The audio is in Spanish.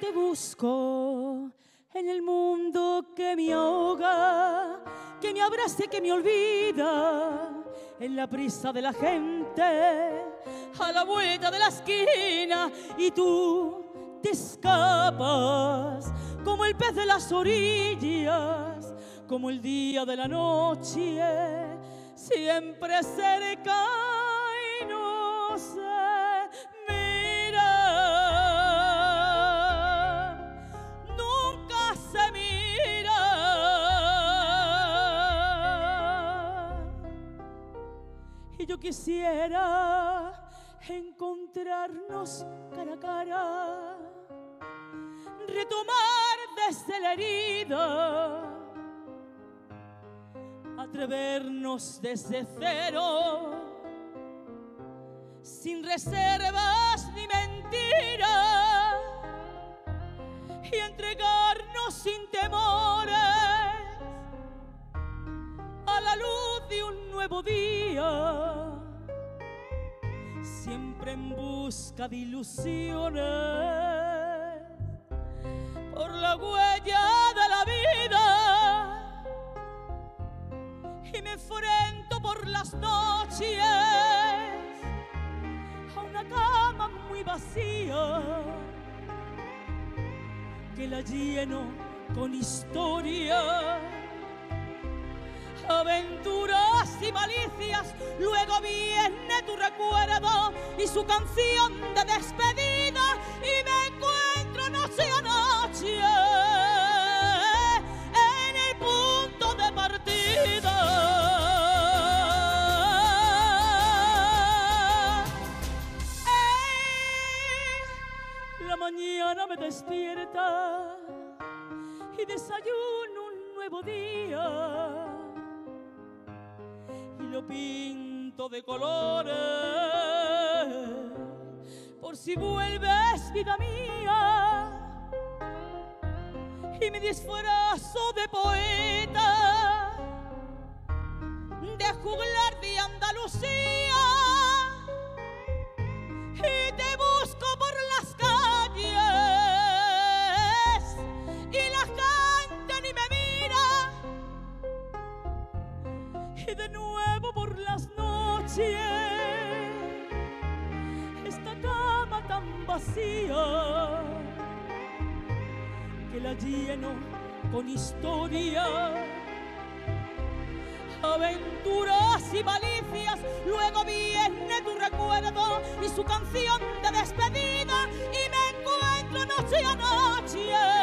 te busco en el mundo que me ahoga, que me abraza y que me olvida, en la prisa de la gente, a la vuelta de la esquina, y tú te escapas como el pez de las orillas, como el día de la noche, siempre cerca y no se mira, nunca se mira. Y yo quisiera encontrarnos cara a cara, retomar desde la herida, atrevernos desde cero, sin reservas ni mentiras, y entregarnos sin temores a la luz de un nuevo día, siempre en busca de ilusiones, por la huella de la vida. Y me enfrento por las noches a una cama muy vacía, que la lleno con historia, aventuras y malicias. Luego viene tu recuerdo y su canción de despedida, y me encuentro noche a noche en el punto de partida. La mañana me despierta y desayuno un nuevo día, lo pinto de colores por si vuelves, vida mía, y me disfrazo de poeta, de juglar de Andalucía, y te busco por las calles y la gente ni me mira, y de nuevo por las noches esta cama tan vacía, que la lleno con historia, aventuras y malicias. Luego viene tu recuerdo y su canción de despedida, y me encuentro noche a noche